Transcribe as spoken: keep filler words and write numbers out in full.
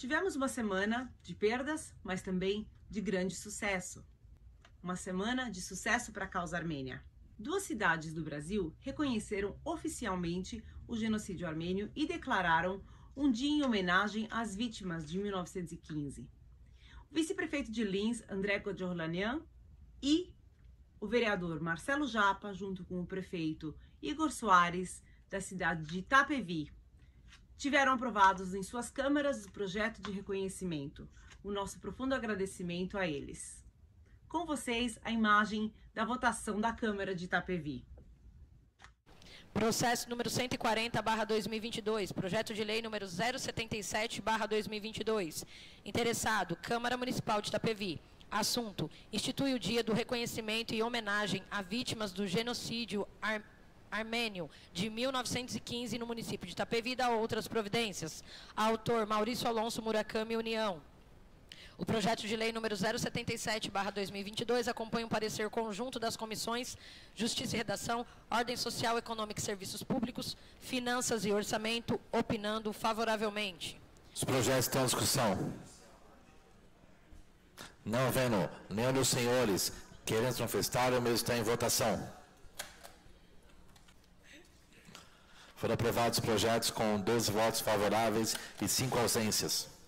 Tivemos uma semana de perdas, mas também de grande sucesso. Uma semana de sucesso para a causa armênia. Duas cidades do Brasil reconheceram oficialmente o genocídio armênio e declararam um dia em homenagem às vítimas de mil novecentos e quinze. O vice-prefeito de Lins, André Godjoulanian, e o vereador Marcelo Japa, junto com o prefeito Igor Soares, da cidade de Itapevi, tiveram aprovados em suas câmaras o projeto de reconhecimento. O nosso profundo agradecimento a eles. Com vocês, a imagem da votação da Câmara de Itapevi. Processo número cento e quarenta barra dois mil e vinte e dois, projeto de lei número zero setenta e sete barra dois mil e vinte e dois. Interessado, Câmara Municipal de Itapevi. Assunto: institui o dia do reconhecimento e homenagem a vítimas do genocídio ar armênio de mil novecentos e quinze no município de Itapevi e da outras providências. Autor: Maurício Alonso Murakami, União. O projeto de lei número zero setenta e sete barra dois mil e vinte e dois acompanha um parecer conjunto das comissões Justiça e Redação, Ordem Social, Econômica e Serviços Públicos, Finanças e Orçamento, opinando favoravelmente. Os projetos estão em discussão. Não havendo nenhum dos senhores querendo se manifestar, o mesmo está em votação. Foram aprovados os projetos com doze votos favoráveis e cinco ausências.